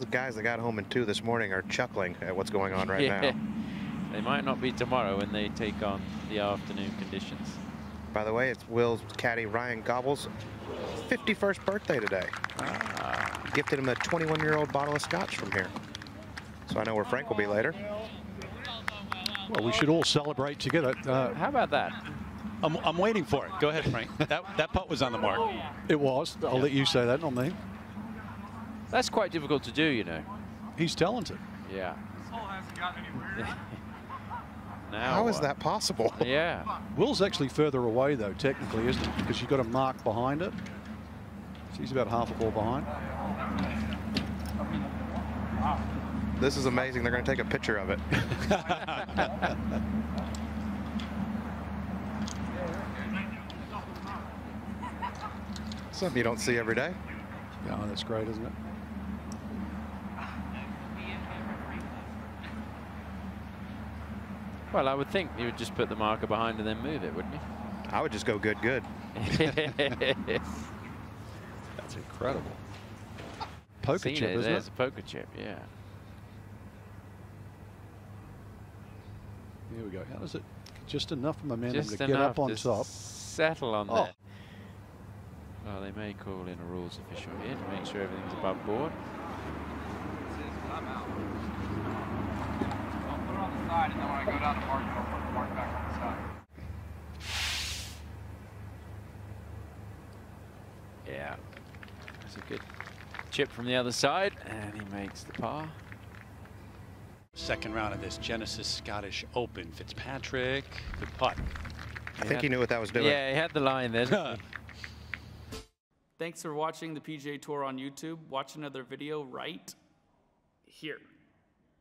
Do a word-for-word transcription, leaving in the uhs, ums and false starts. the guys that got home in two this morning are chuckling at what's going on right yeah. now. They might not be tomorrow when they take on the afternoon conditions. By the way, it's Will's caddy, Ryan Gobbles' fifty-first birthday today. Ah. Gifted him a twenty-one-year-old bottle of scotch from here. So I know where Frank will be later. Well, we should all celebrate together. Uh, How about that? I'm, I'm waiting for it. Go ahead, Frank. that, that putt was on the mark. It was. I'll yeah. let you say that, not me. That's quite difficult to do, you know. He's talented. Yeah. This hole hasn't gotten any weirder. Now How what? is that possible? Yeah. Will's actually further away, though, technically, isn't it? Because you've got a mark behind it. So he's about half a ball behind. This is amazing. They're going to take a picture of it. Something you don't see every day. Oh, that's great, isn't it? Well, I would think you would just put the marker behind and then move it, wouldn't you? I would just go good, good. That's incredible. Poker chip, isn't it? It's a poker chip, yeah. Here we go. How does it? Just enough momentum to get up on top. Settle on that. Well, they may call in a rules official here to make sure everything's above board. And then when I go down to mark, I'll put the mark back on the side. Yeah, that's a good chip from the other side, and he makes the par. Second round of this Genesis Scottish Open. Fitzpatrick, good putt. I he think he knew what that was doing. Yeah, he had the line then. Thanks for watching the P G A Tour on YouTube. Watch another video right here.